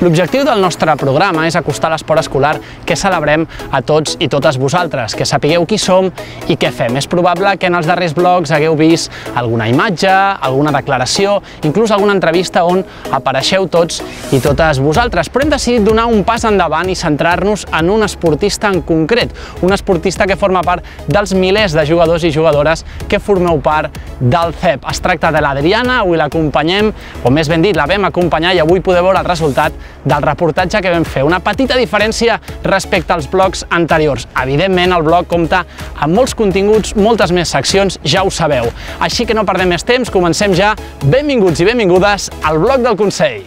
L'objectiu del nostre programa és acostar l'esport escolar que celebrem a tots i totes vosaltres, que sapigueu qui som i què fem. És probable que en els darrers blogs hagueu vist alguna imatge, alguna declaració, inclús alguna entrevista on apareixeu tots i totes vosaltres. Però hem decidit donar un pas endavant i centrar-nos en un esportista en concret, un esportista que forma part dels milers de jugadors i jugadores que formeu part del CEEB. Es tracta de l'Adriana, avui l'acompanyem, o més ben dit, la vam acompanyar i avui podeu veure el resultat del reportatge que vam fer. Una petita diferència respecte als blogs anteriors. Evidentment, el blog compta amb molts continguts, moltes més seccions, ja ho sabeu. Així que no perdem més temps, comencem ja. Benvinguts i benvingudes al Blog del Consell.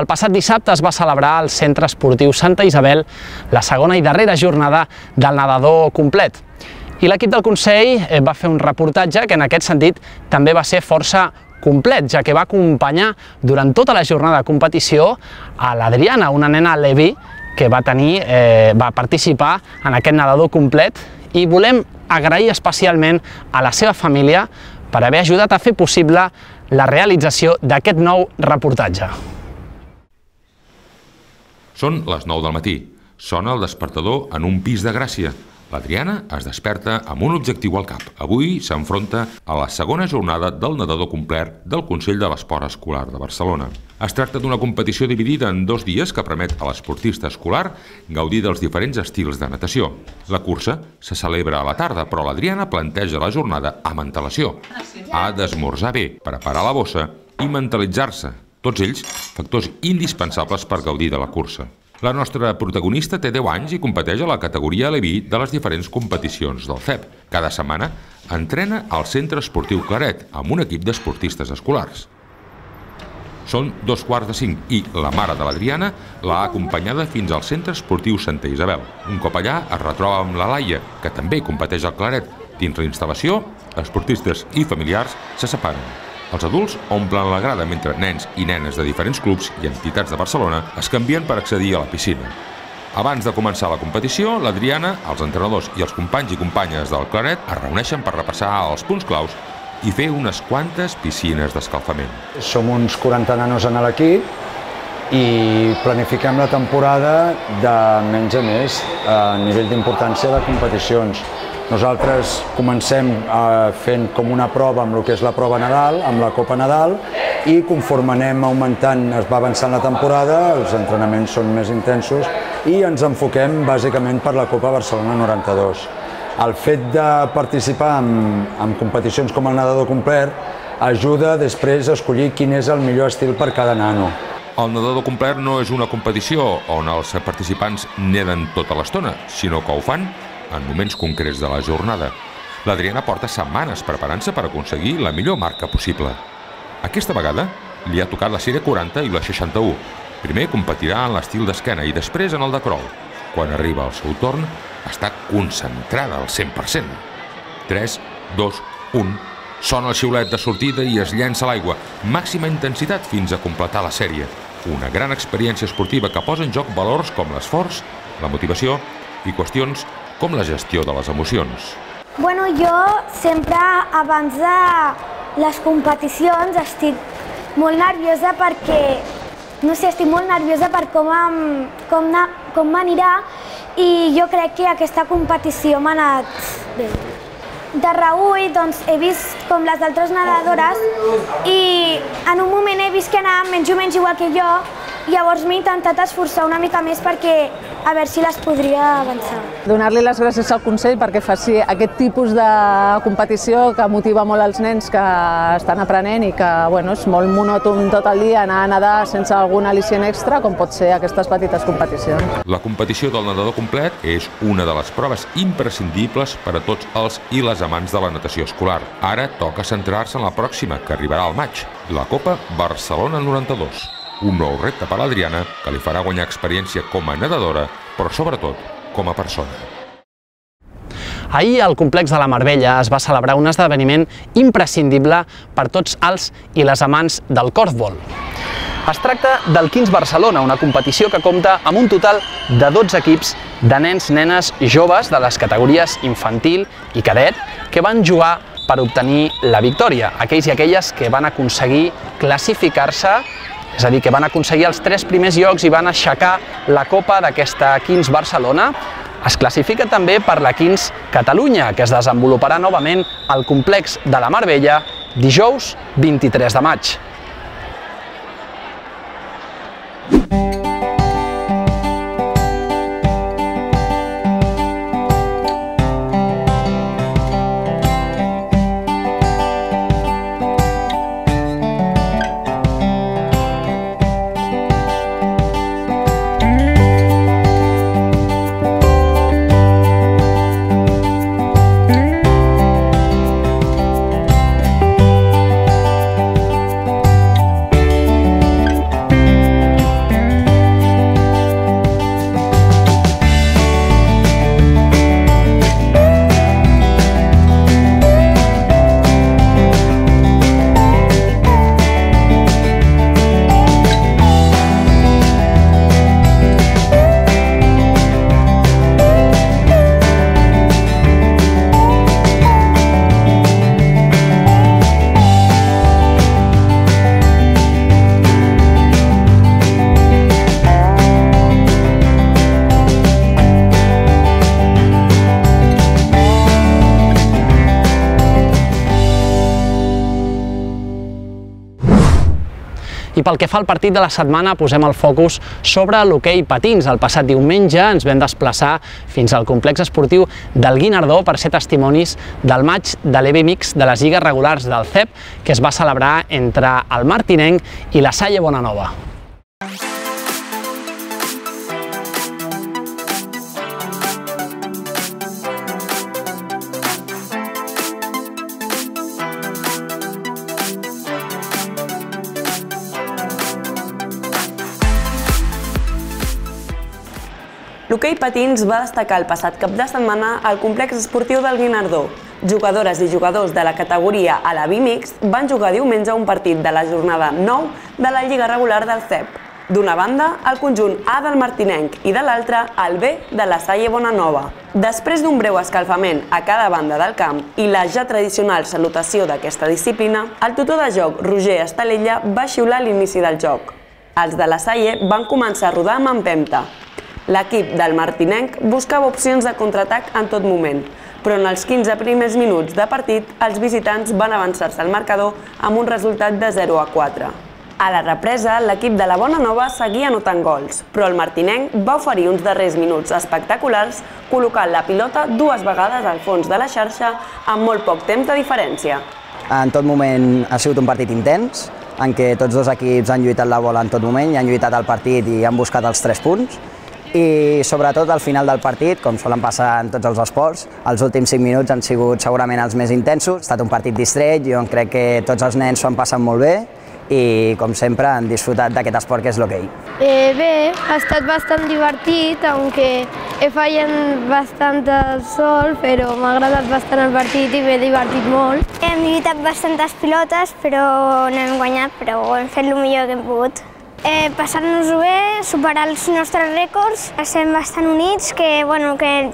El passat dissabte es va celebrar al Centre Esportiu Santa Isabel la segona i darrera jornada del nadador complet. I l'equip del Consell va fer un reportatge que en aquest sentit també va ser força complet, ja que va acompanyar durant tota la jornada de competició a l'Adriana, una nena levi que va participar en aquest nadador complet, i volem agrair especialment a la seva família per haver ajudat a fer possible la realització d'aquest nou reportatge. Són les 9 del matí. Sona el despertador en un pis de Gràcia. L'Adriana es desperta amb un objectiu al cap. Avui s'enfronta a la segona jornada del nadador complet del Consell de l'Esport Escolar de Barcelona. Es tracta d'una competició dividida en dos dies que permet a l'esportista escolar gaudir dels diferents estils de natació. La cursa se celebra a la tarda, però l'Adriana planteja la jornada amb antelació. Ha d'esmorzar bé, preparar la bossa i mentalitzar-se. Tots ells, factors indispensables per gaudir de la cursa. La nostra protagonista té 10 anys i competeix a la categoria Levi de les diferents competicions del CEEB. Cada setmana entrena al Centre Esportiu Claret amb un equip d'esportistes escolars. Són 2 quarts de 5 i la mare de l'Adriana l'ha acompanyada fins al Centre Esportiu Santa Isabel. Un cop allà es retroba amb la Laia, que també competeix al Claret. Dins la instal·lació, esportistes i familiars se separen. Els adults omplen la grada mentre nens i nenes de diferents clubs i entitats de Barcelona es canvien per accedir a la piscina. Abans de començar la competició, l'Adriana, els entrenadors i els companys i companyes del Claret es reuneixen per repassar els punts claus i fer unes quantes piscines d'escalfament. Som uns 40 nanos en l'equip i planifiquem la temporada de menys a més a nivell d'importància de competicions. Nosaltres comencem fent com una prova amb el que és la prova Nadal, amb la Copa Nadal, i conforme anem augmentant, es va avançant la temporada, els entrenaments són més intensos i ens enfoquem bàsicament per la Copa Barcelona 92. El fet de participar en competicions com el nadador complet ajuda després a escollir quin és el millor estil per cada nano. El nadador complet no és una competició on els participants neden tota l'estona, sinó que ho fan en moments concrets de la jornada. L'Adriana porta setmanes preparant-se per aconseguir la millor marca possible. Aquesta vegada li ha tocat la sèrie 40 i la 61. Primer competirà en l'estil d'esquena i després en el de crawl. Quan arriba al seu torn, està concentrada al 100%. 3, 2, 1... Sona el xiulet de sortida i es llença a l'aigua. Màxima intensitat fins a completar la sèrie. Una gran experiència esportiva que posa en joc valors com l'esforç, la motivació i qüestions com la gestió de les emocions. Bueno, jo sempre abans de les competicions estic molt nerviosa perquè, no sé, estic molt nerviosa per com m'anirà i jo crec que aquesta competició m'ha anat bé. De reull, doncs, he vist com les altres nedadores i en un moment he vist que anàvem menys o menys igual que jo, llavors m'he intentat esforçar una mica més perquè a veure si les podria avançar. Donar-li les gràcies al Consell perquè faci aquest tipus de competició que motiva molt els nens que estan aprenent i que és molt monòton tot el dia anar a nedar sense algun al·licient extra com pot ser aquestes petites competicions. La competició del nadador complet és una de les proves imprescindibles per a tots els i les amants de la natació escolar. Ara toca centrar-se en la pròxima, que arribarà al maig, la Copa Barcelona 92. Un nou repte per l'Adriana que li farà guanyar experiència com a nedadora, però sobretot com a persona. Ahir al Complex de la Marbella es va celebrar un esdeveniment imprescindible per tots els i les amants del corfbol. Es tracta del KINS Barcelona, una competició que compta amb un total de 12 equips de nens, nenes, joves de les categories infantil i cadet que van jugar per obtenir la victòria. Aquells i aquelles que van aconseguir classificar-se, és a dir, que van aconseguir els 3 primers llocs i van aixecar la copa d'aquesta KINS Barcelona. Es classifica també per la KINS Catalunya, que es desenvoluparà novament al Complex de la Marbella dijous 23 de maig. I pel que fa al partit de la setmana, posem el focus sobre l'hoquei patins. El passat diumenge ens vam desplaçar fins al complex esportiu del Guinardó per ser testimonis del maig de l'EB Mix de les lligues regulars del CEEB, que es va celebrar entre el Martinenc i la Salle Bonanova. L'hoquei patins va destacar el passat cap de setmana al complex esportiu del Guinardó. Jugadores i jugadors de la categoria a la B-Mix van jugar diumenge un partit de la jornada 9 de la lliga regular del CEEB. D'una banda, el conjunt A del Martinenc i de l'altra, el B de la Salle Bonanova. Després d'un breu escalfament a cada banda del camp i la ja tradicional salutació d'aquesta disciplina, el tutor de joc, Roger Estalella, va xiular l'inici del joc. Els de la Salle van començar a rodar amb empenta. L'equip del Martinenc buscava opcions de contraatac en tot moment, però en els 15 primers minuts de partit els visitants van avançar-se al marcador amb un resultat de 0-4. A la represa, l'equip de la Bonanova seguia anotant gols, però el Martinenc va oferir uns darrers minuts espectaculars col·locant la pilota 2 vegades al fons de la xarxa amb molt poc temps de diferència. En tot moment ha sigut un partit intens, en què tots dos equips han lluitat la bola en tot moment, i han lluitat el partit i han buscat els 3 punts. I sobretot al final del partit, com solen passar en tots els esports, els últims 5 minuts han sigut segurament els més intensos. Ha estat un partit distret, jo crec que tots els nens s'ho han passat molt bé i, com sempre, han disfrutat d'aquest esport que és l'hoquei. Bé, ha estat bastant divertit, aunque he fallat bastant el sol, però m'ha agradat bastant el partit i m'he divertit molt. Hem lluitat bastantes pilotes, però no hem guanyat, però hem fet el millor que hem pogut. Passar-nos-ho bé, superar els nostres rècords. Estem bastant units, que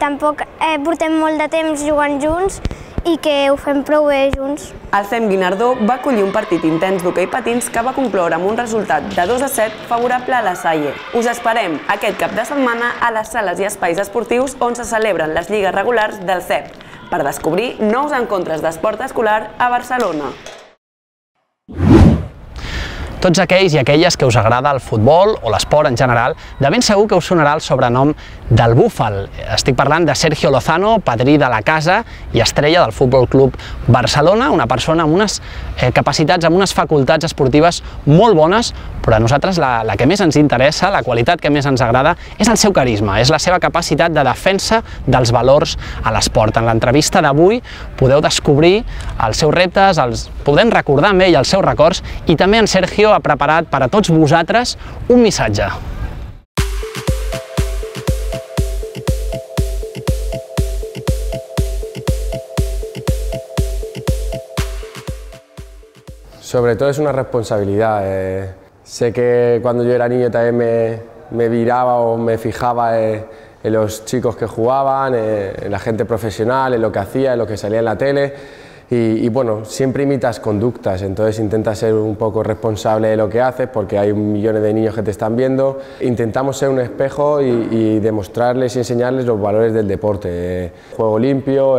tampoc portem molt de temps jugant junts i que ho fem prou bé junts. El CEEB Guinardó va acollir un partit intens d'hoquei patins que va concloure amb un resultat de 2-7 favorable a la Salle. Us esperem aquest cap de setmana a les sales i espais esportius on se celebren les lligues regulars del CEEB per descobrir nous encontres d'esport escolar a Barcelona. Tots aquells i aquelles que us agrada el futbol o l'esport en general, de ben segur que us sonarà el sobrenom del Búfal. Estic parlant de Sergio Lozano, padrí de la casa i estrella del Futbol Club Barcelona, una persona amb unes capacitats, amb unes facultats esportives molt bones, però a nosaltres la que més ens interessa, la qualitat que més ens agrada, és el seu carisma, és la seva capacitat de defensa dels valors a l'esport. En l'entrevista d'avui podeu descobrir els seus reptes, podem recordar amb ell els seus records, i també en Sergio ha preparat per a tots vosaltres un missatge. Sobre todo es una responsabilidad. Sé que cuando yo era niño también me miraba o me fijaba en los chicos que jugaban, en la gente profesional, en lo que hacía, en lo que salía en la tele. Y bueno, siempre imitas conductas, entonces intentas ser un poco responsable de lo que haces porque hay millones de niños que te están viendo. Intentamos ser un espejo y demostrarles y enseñarles los valores del deporte. Juego limpio,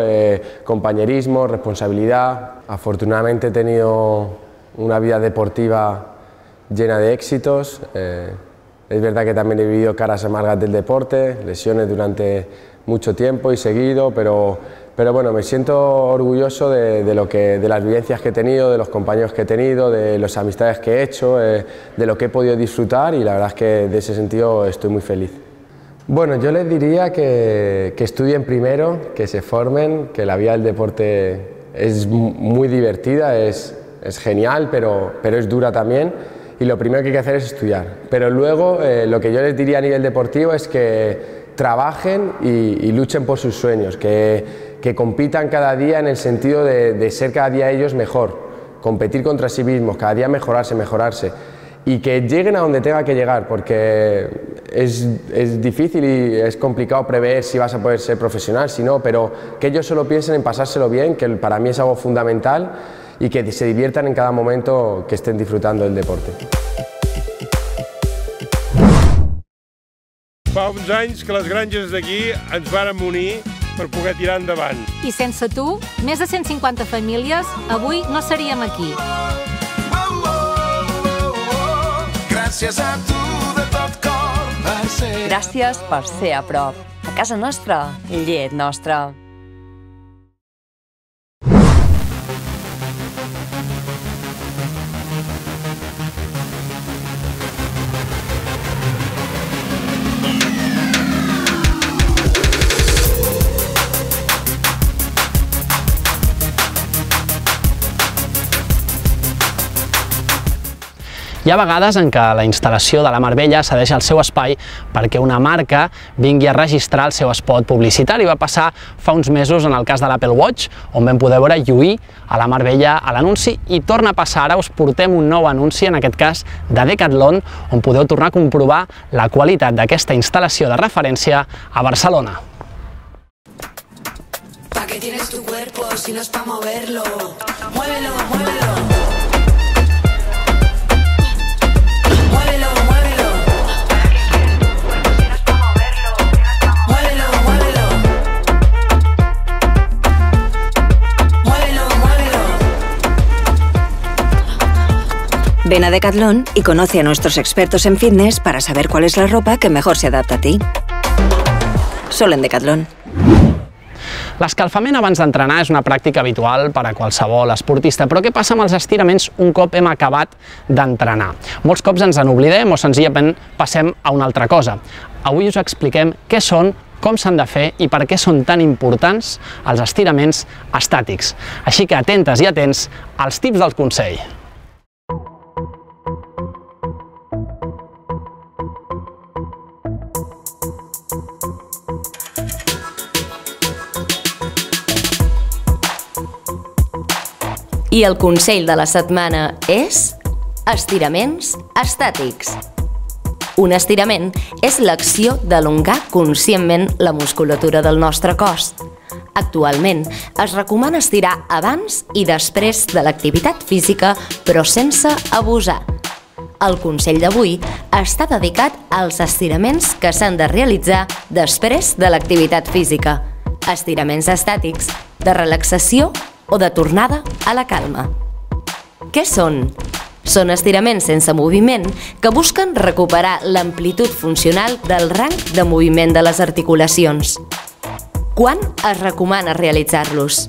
compañerismo, responsabilidad. Afortunadamente he tenido una vida deportiva llena de éxitos. Es verdad que también he vivido caras amargas del deporte, lesiones durante mucho tiempo y seguido, pero bueno, me siento orgulloso de las vivencias que he tenido, de los compañeros que he tenido, de las amistades que he hecho, de lo que he podido disfrutar, y la verdad es que de ese sentido estoy muy feliz. Bueno, yo les diría que estudien primero, que se formen, que la vida del deporte es muy divertida, es genial, pero es dura también, y lo primero que hay que hacer es estudiar. Pero luego lo que yo les diría a nivel deportivo es que trabajen y luchen por sus sueños, que compitan cada día en el sentido de ser cada día ellos mejor, competir contra sí mismos, cada día mejorarse, y que lleguen a donde tenga que llegar, porque es difícil y es complicado prever si vas a poder ser profesional, si no, pero que ellos solo piensen en pasárselo bien, que para mí es algo fundamental, y que se diviertan en cada momento que estén disfrutando del deporte. Fa uns anys que les granges d'aquí ens vàrem unir per poder tirar endavant. I sense tu, més de 150 famílies avui no seríem aquí. Gràcies a tu de tot cor per ser. Gràcies per ser a prop. A casa nostra, llet nostra. Hi ha vegades en què la instal·lació de la Marbella cedeix el seu espai perquè una marca vingui a registrar el seu spot publicitari. Va passar fa uns mesos en el cas de l'Apple Watch, on vam poder veure lluir a la Marbella a l'anunci, i torna a passar. Ara us portem un nou anunci, en aquest cas de Decathlon, on podeu tornar a comprovar la qualitat d'aquesta instal·lació de referència a Barcelona. Pa que tienes tu cuerpo si no es pa moverlo. Muévelo, muévelo. Ven a Decathlon y conoce a nuestros expertos en fitness para saber cuál es la ropa que mejor se adapta a ti. Solo en Decathlon. L'escalfament abans d'entrenar és una pràctica habitual per a qualsevol esportista, però què passa amb els estiraments un cop hem acabat d'entrenar? Molts cops ens en oblidem o senzillament passem a una altra cosa. Avui us expliquem què són, com s'han de fer i per què són tan importants els estiraments estàtics. Així que atentes i atents als tips del consell. I el consell de la setmana és estiraments estàtics. Un estirament és l'acció d'alongar conscientment la musculatura del nostre cos. Actualment es recomana estirar abans i després de l'activitat física, però sense abusar. El consell d'avui està dedicat als estiraments que s'han de realitzar després de l'activitat física. Estiraments estàtics, de relaxació o de tornada a la calma. Què són? Són estiraments sense moviment que busquen recuperar l'amplitud funcional del rang de moviment de les articulacions. Quan es recomana realitzar-los?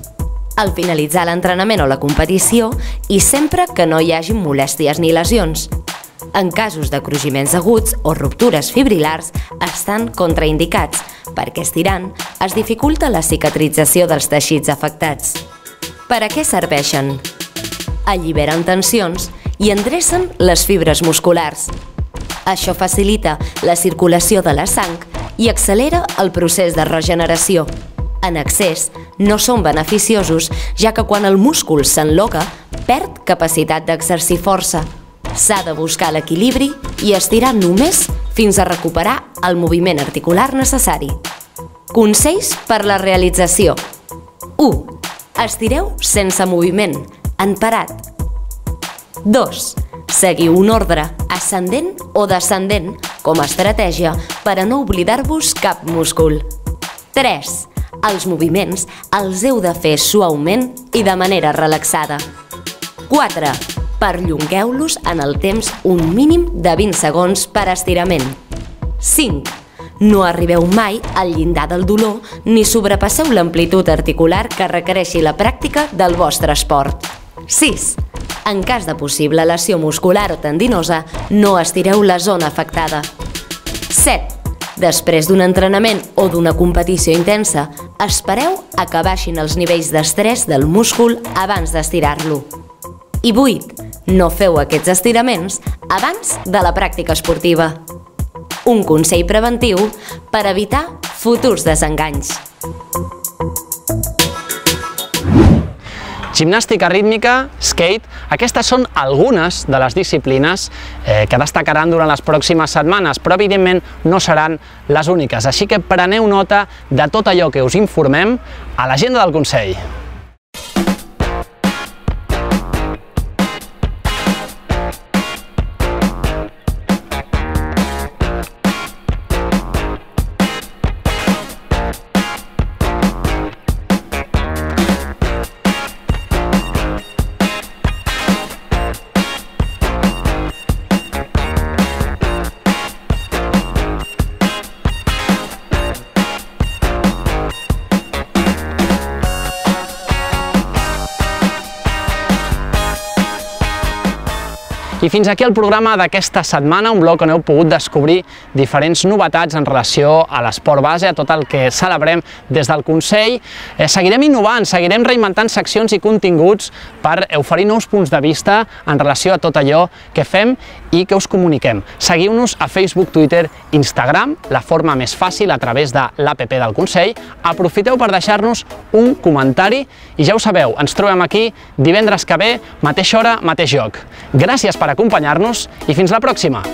Al finalitzar l'entrenament o la competició i sempre que no hi hagi molèsties ni lesions. En casos de cruiximents aguts o ruptures fibrilars estan contraindicats, perquè estirant es dificulta la cicatrització dels teixits afectats. Per a què serveixen? Alliberen tensions i endrecen les fibres musculars. Això facilita la circulació de la sang i accelera el procés de regeneració. En excés, no són beneficiosos, ja que quan el múscul s'enloca, perd capacitat d'exercir força. S'ha de buscar l'equilibri i estirar només fins a recuperar el moviment articular necessari. Consells per la realització. 1. Estireu sense moviment, en parat. 2. Seguiu un ordre ascendent o descendent com a estratègia per a no oblidar-vos cap múscul. 3. Els moviments els heu de fer suaument i de manera relaxada. 4. Perllongueu-los en el temps un mínim de 20 segons per estirament. 5. No arribeu mai al llindar del dolor ni sobrepasseu l'amplitud articular que requereixi la pràctica del vostre esport. 6. En cas de possible lesió muscular o tendinosa, no estireu la zona afectada. 7. Després d'un entrenament o d'una competició intensa, espereu a que baixin els nivells d'estrès del múscul abans d'estirar-lo. I 8. No feu aquests estiraments abans de la pràctica esportiva. Un consell preventiu per evitar futurs desenganys. Gimnàstica rítmica, skate, aquestes són algunes de les disciplines que destacaran durant les pròximes setmanes, però evidentment no seran les úniques. Així que preneu nota de tot allò que us informem a l'agenda del Consell. I fins aquí el programa d'aquesta setmana, un bloc on heu pogut descobrir diferents novetats en relació a l'esport base, a tot el que celebrem des del Consell. Seguirem innovant, seguirem reinventant seccions i continguts per oferir nous punts de vista en relació a tot allò que fem i que us comuniquem. Seguiu-nos a Facebook, Twitter, Instagram, la forma més fàcil a través de l'app del Consell. Aprofiteu per deixar-nos un comentari i ja ho sabeu, ens trobem aquí divendres que ve, mateixa hora, mateix lloc. Gràcies per acompanyar-nos i fins la pròxima!